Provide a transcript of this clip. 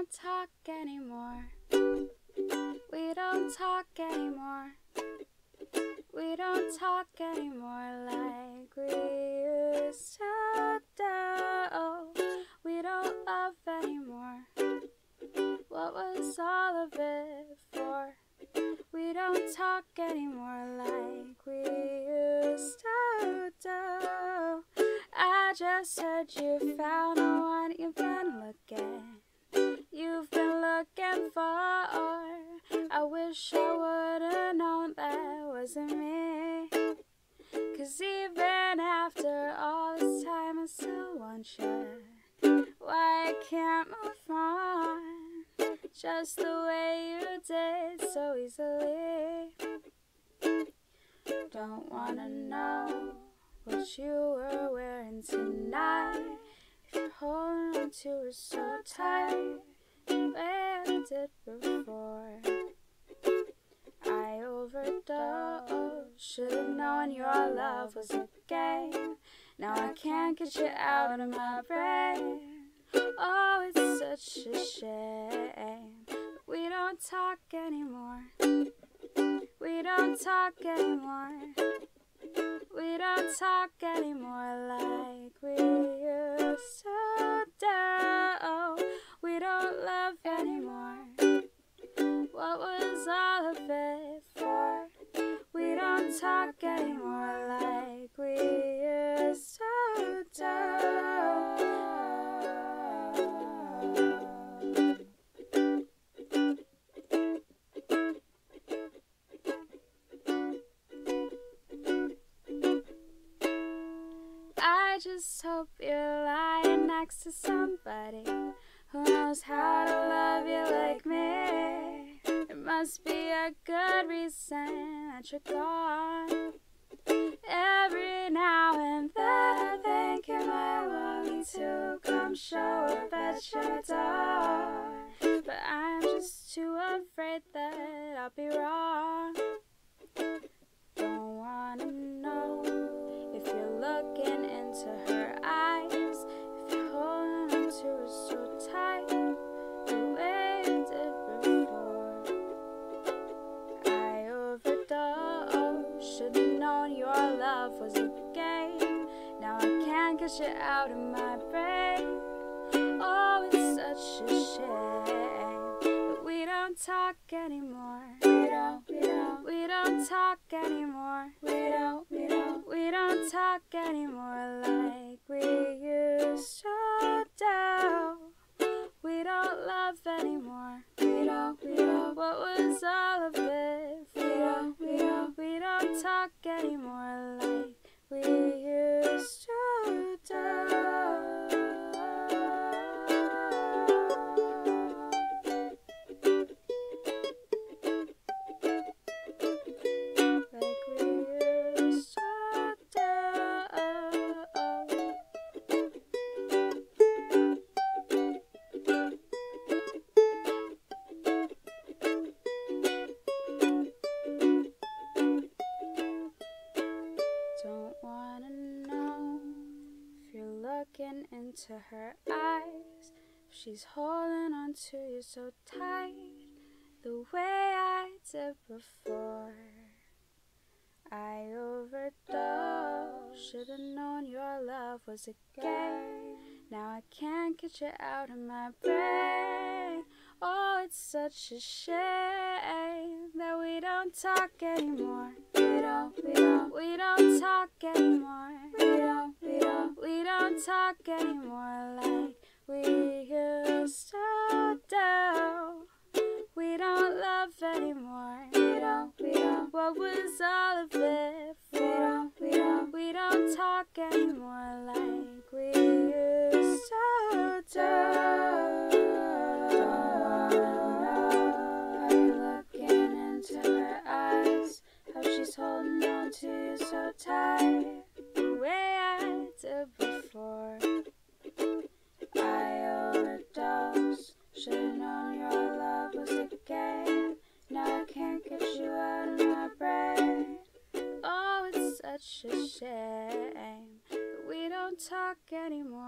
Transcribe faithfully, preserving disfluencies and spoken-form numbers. don't talk anymore. We don't talk anymore. We don't talk anymore like we used to do. We don't love anymore. What was all of it for? We don't talk anymore like we used to do. I just heard you found the one you've been looking, you've been looking for. I wish I would've known that wasn't me, 'cause even after all this time I still want you. Why I can't move on just the way you did so easily. Don't wanna know what you were wearing tonight. If you're holding on to it so tight, the way I did before. I overdosed. Should've known your love was a game. Now I can't get you out of my brain. Oh, it's such a shame. We don't talk anymore. We don't talk anymore. We don't talk anymore like we used to do. We don't love anymore. What was all of it for? We don't talk anymore like we used to do. I just hope you're lying next to somebody who knows how to love you like me. There must be a good reason that you're gone. Every now and then I think you might want me to come show up at your door, but I'm just too afraid that I'll be wrong. Don't wanna know if you're looking to her eyes, if you're holding on to her so tight, the way you did before. I overdosed. Should've known your love was a game. Now I can't get you out of my brain. Oh, it's such a shame that we don't talk anymore. We don't, we don't, we don't talk anymore. We don't, we don't, we don't talk anymore. Anymore. We don't, we don't. What was all of it? We don't, we don't. We don't talk anymore like we used to do. Like we used to. Don't wanna know if you're looking into her eyes, if she's holding on to you so tight, the way I did before. I overdosed. Should've known your love was a game. Now I can't get you out of my brain. Oh, it's such a shame that we don't talk anymore. We don't, we don't, we don't talk anymore. We don't, we don't, we don't talk anymore like we used to do. We don't love anymore. We don't, we don't. What was all of it for? We don't, we don't, we don't talk anymore like we used to do. Holding on to you so tight, the way I did before. I overdosed. Should've known your love was a game. Now I can't get you out of my brain. Oh, it's such a shame that we don't talk anymore.